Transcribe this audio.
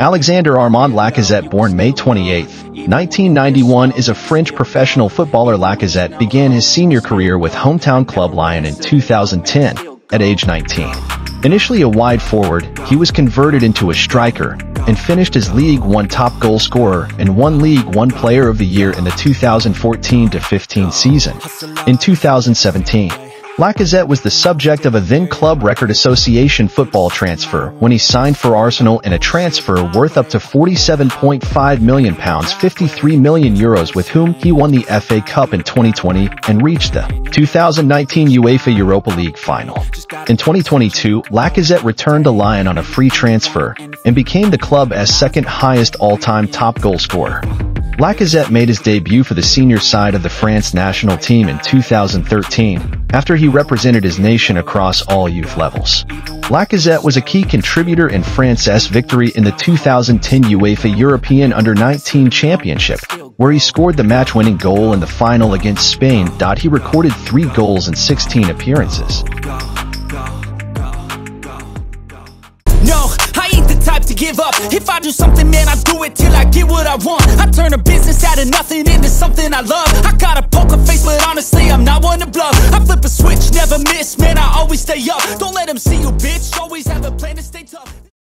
Alexander Armand Lacazette, born May 28, 1991, is a French professional footballer. Lacazette began his senior career with hometown club Lyon in 2010, at age 19. Initially a wide forward, he was converted into a striker, and finished as League One top goal scorer and won League One Player of the Year in the 2014-15 season. In 2017, Lacazette was the subject of a then-Club Record Association football transfer when he signed for Arsenal in a transfer worth up to £47.5 million, €53 million Euros, with whom he won the FA Cup in 2020 and reached the 2019 UEFA Europa League final. In 2022, Lacazette returned to Lyon on a free transfer and became the club's second-highest all-time top goal scorer. Lacazette made his debut for the senior side of the France national team in 2013, after he represented his nation across all youth levels. Lacazette was a key contributor in France's victory in the 2010 UEFA European Under-19 Championship, where he scored the match-winning goal in the final against Spain. He recorded 3 goals in 16 appearances. To give up, if I do something, man, I do it till I get what I want. I turn a business out of nothing into something I love. I got a poker face, but honestly, I'm not one to bluff. I flip a switch, never miss, man, I always stay up. Don't let them see you, bitch, always have a plan to stay tough.